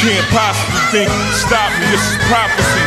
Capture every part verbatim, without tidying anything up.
can't possibly think, stop me, this is prophecy.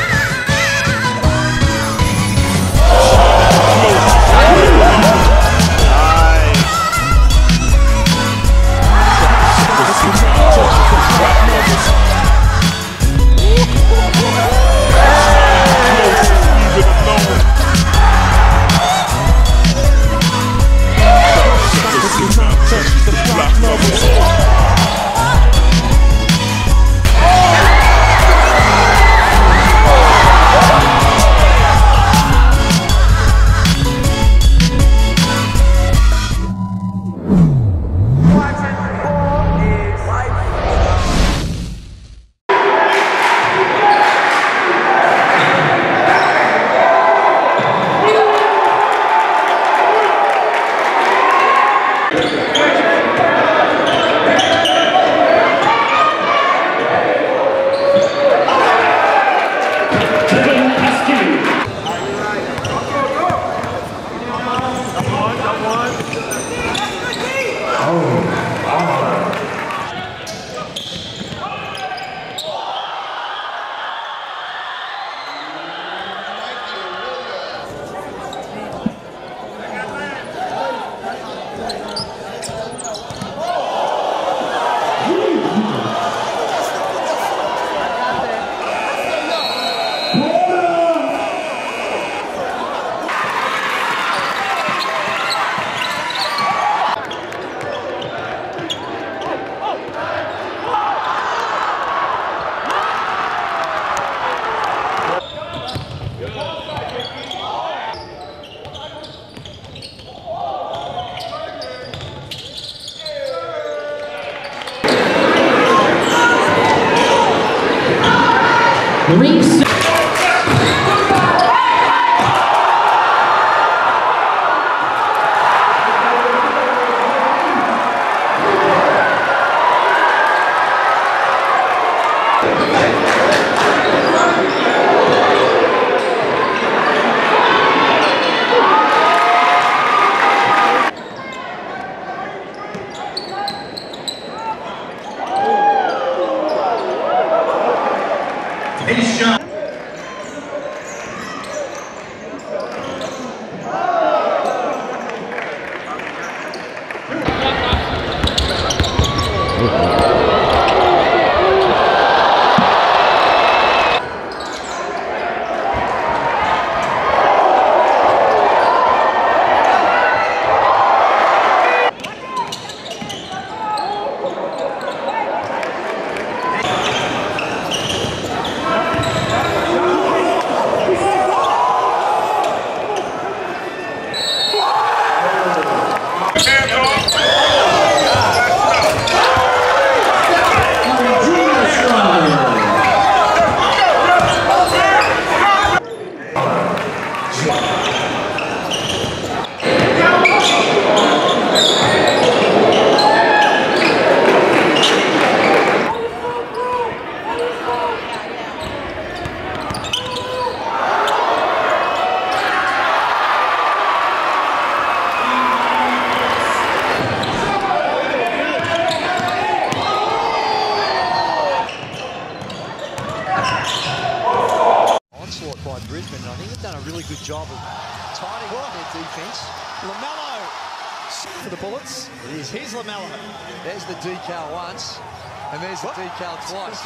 LaMelo for the Bullets. It is. Here's LaMelo. There's the decal once, and there's what? The decal twice.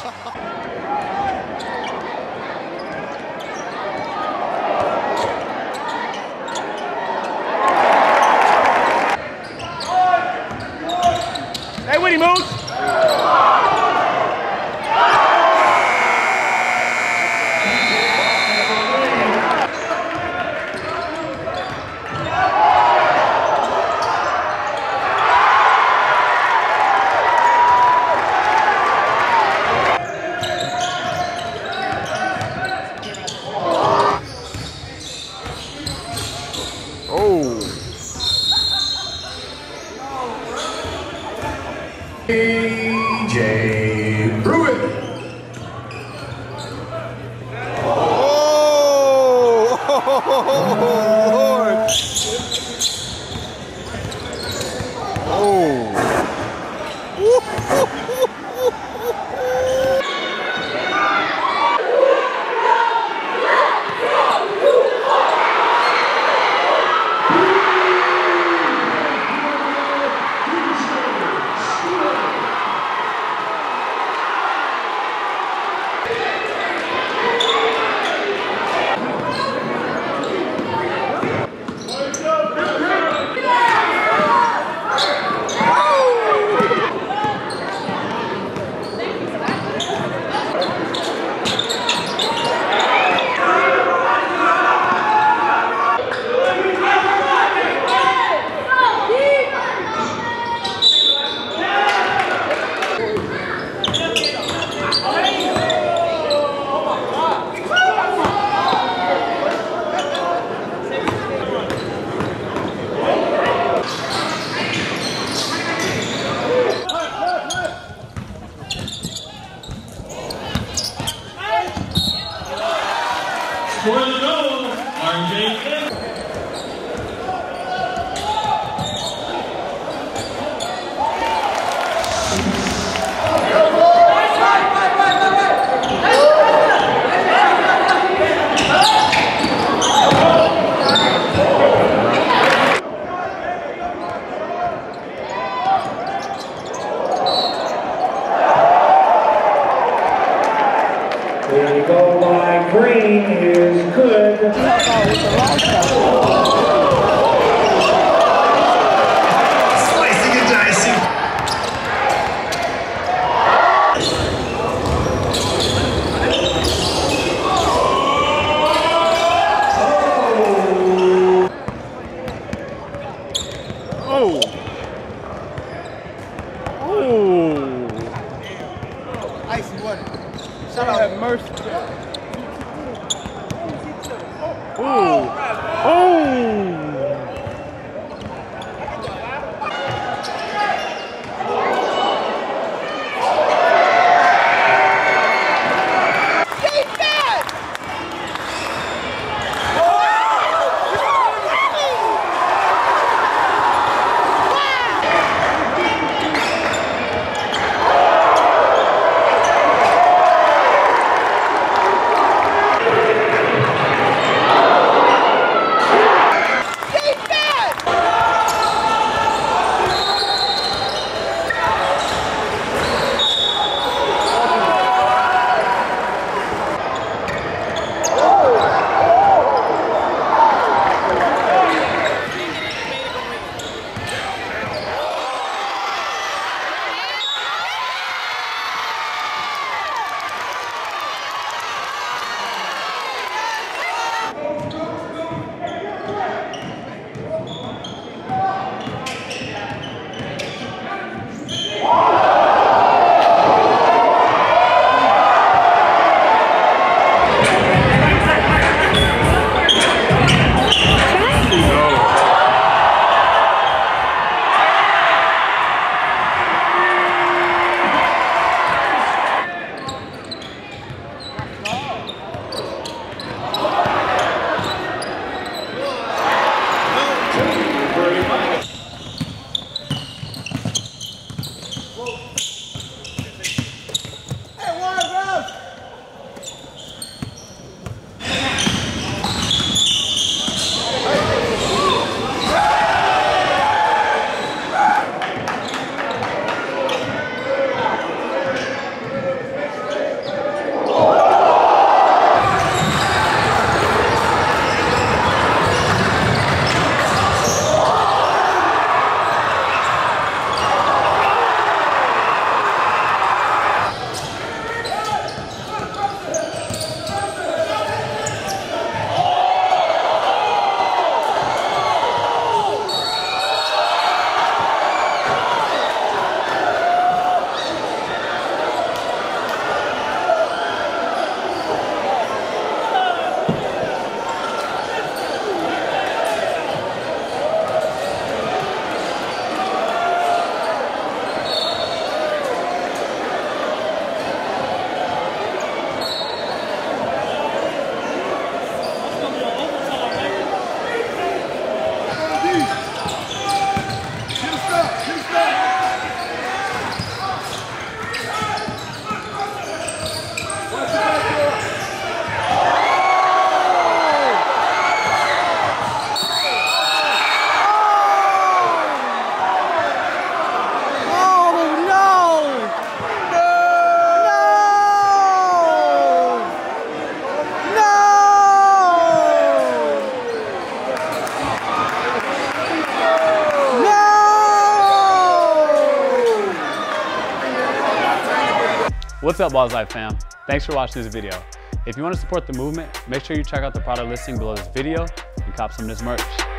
Hey, Woody Moose! For the goal, R J F. The goal by Green is good. With the Shout out, have mercy. Ooh. Oh. Defense! What's up, Ballislife fam? Thanks for watching this video. If you want to support the movement, make sure you check out the product listing below this video and cop some of this merch.